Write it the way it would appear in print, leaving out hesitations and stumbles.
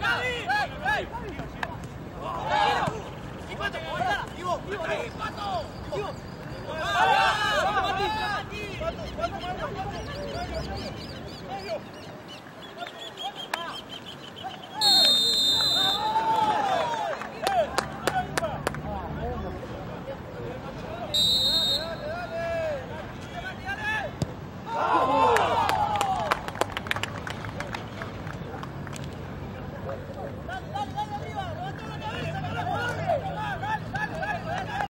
¡Pato!